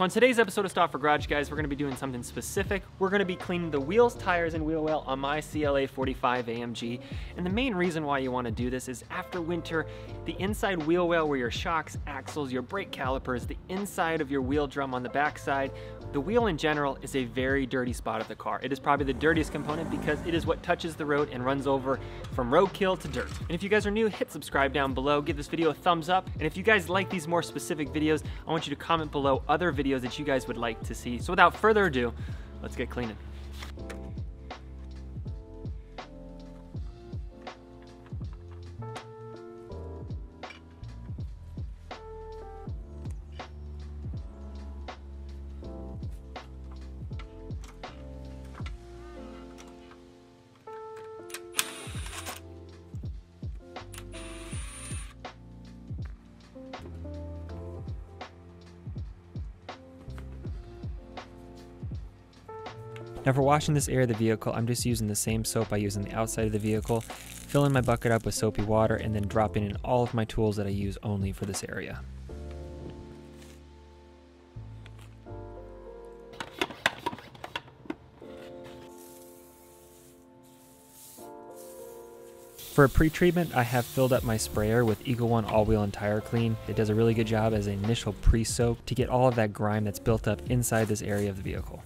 So on today's episode of Stauffer Garage, guys, we're gonna be doing something specific. We're gonna be cleaning the wheels, tires, and wheel well on my CLA 45 AMG. And the main reason why you wanna do this is after winter, the inside wheel well where your shocks, axles, your brake calipers, the inside of your wheel drum on the backside, the wheel in general is a very dirty spot of the car. It is probably the dirtiest component because it is what touches the road and runs over from roadkill to dirt. And if you guys are new, hit subscribe down below, give this video a thumbs up. And if you guys like these more specific videos, I want you to comment below other videos that you guys would like to see. So without further ado, let's get cleaning. Now for washing this area of the vehicle, I'm just using the same soap I use on the outside of the vehicle, filling my bucket up with soapy water, and then dropping in all of my tools that I use only for this area. For a pre-treatment, I have filled up my sprayer with Eagle One All Wheel and Tire Clean. It does a really good job as an initial pre-soak to get all of that grime that's built up inside this area of the vehicle.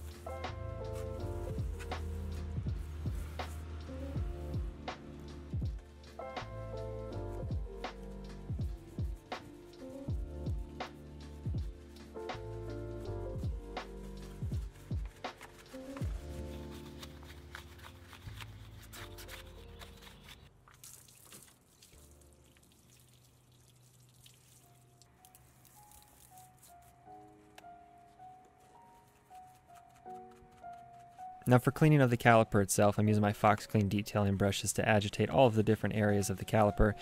Now for cleaning of the caliper itself, I'm using my Fox Clean detailing brushes to agitate all of the different areas of the caliper.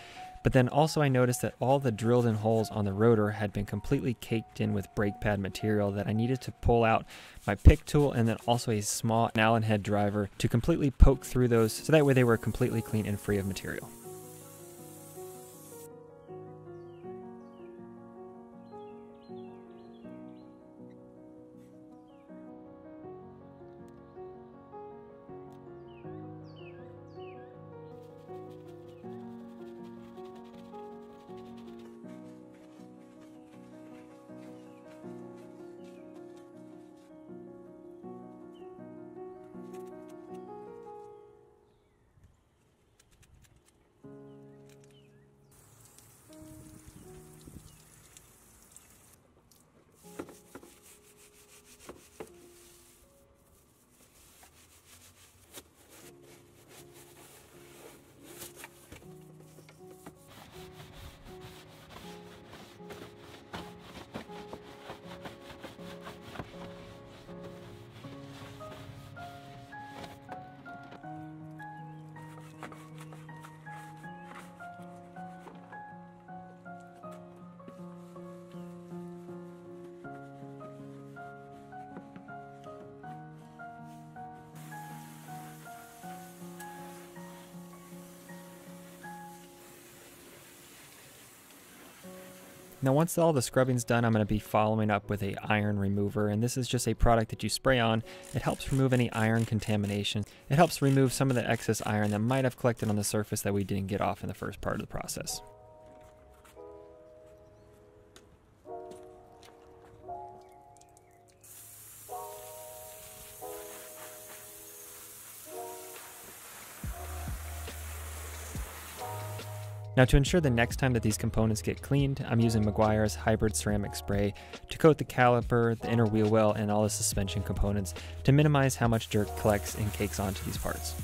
But then also I noticed that all the drilled in holes on the rotor had been completely caked in with brake pad material that I needed to pull out my pick tool and then also a small Allen head driver to completely poke through those so that way they were completely clean and free of material. Now once all the scrubbing's done, I'm gonna be following up with an iron remover, and this is just a product that you spray on. It helps remove any iron contamination. It helps remove some of the excess iron that might have collected on the surface that we didn't get off in the first part of the process. Now to ensure the next time that these components get cleaned, I'm using Meguiar's Hybrid Ceramic Spray to coat the caliper, the inner wheel well, and all the suspension components to minimize how much dirt collects and cakes onto these parts.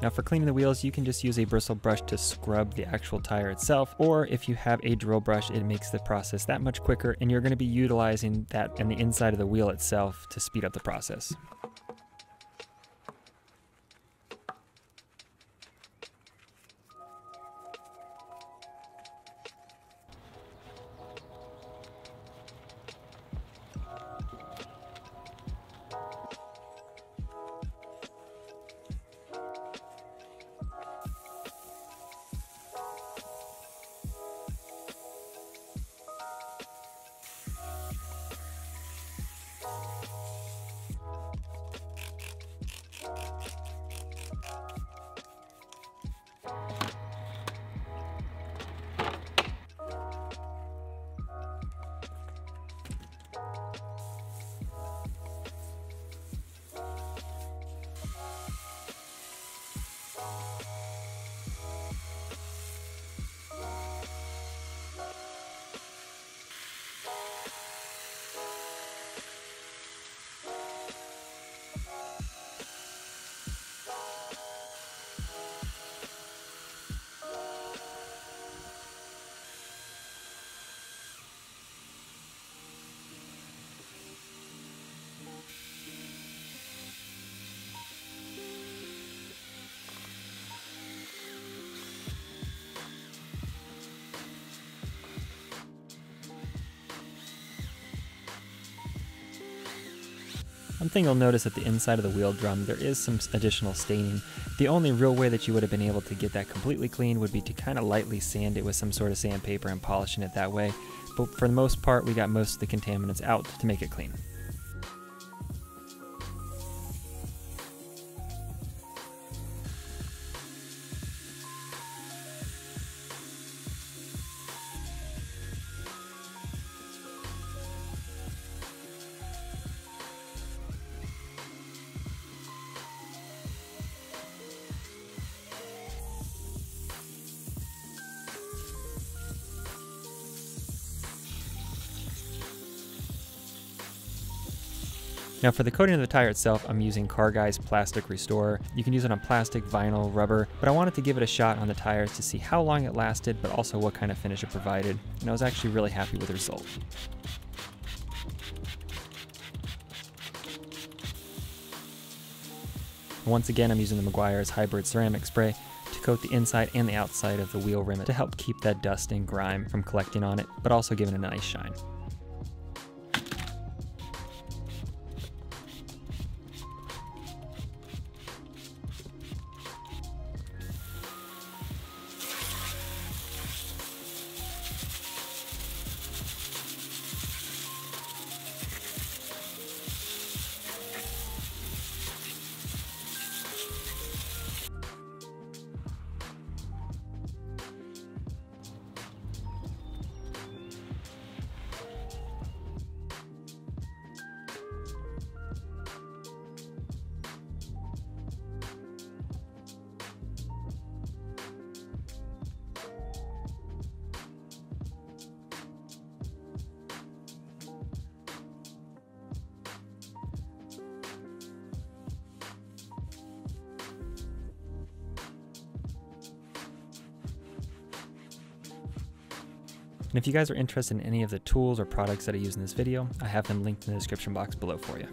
Now for cleaning the wheels, you can just use a bristle brush to scrub the actual tire itself, or if you have a drill brush, it makes the process that much quicker, and you're going to be utilizing that and the inside of the wheel itself to speed up the process. One thing you'll notice at the inside of the wheel drum, there is some additional staining. The only real way that you would have been able to get that completely clean would be to kind of lightly sand it with some sort of sandpaper and polishing it that way. But for the most part, we got most of the contaminants out to make it clean. Now for the coating of the tire itself, I'm using Car Guys Plastic Restorer. You can use it on plastic, vinyl, rubber, but I wanted to give it a shot on the tires to see how long it lasted, but also what kind of finish it provided, and I was actually really happy with the result. Once again, I'm using the Meguiar's Hybrid Ceramic Spray to coat the inside and the outside of the wheel rim to help keep that dust and grime from collecting on it, but also giving it a nice shine. And if you guys are interested in any of the tools or products that I use in this video, I have them linked in the description box below for you.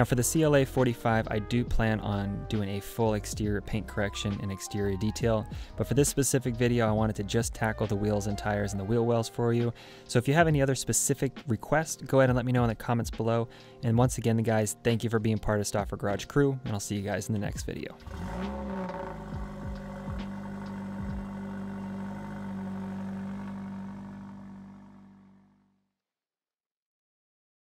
Now for the CLA 45, I do plan on doing a full exterior paint correction and exterior detail, but for this specific video, I wanted to just tackle the wheels and tires and the wheel wells for you. So if you have any other specific requests, go ahead and let me know in the comments below. And once again, guys, thank you for being part of Stauffer Garage crew, and I'll see you guys in the next video.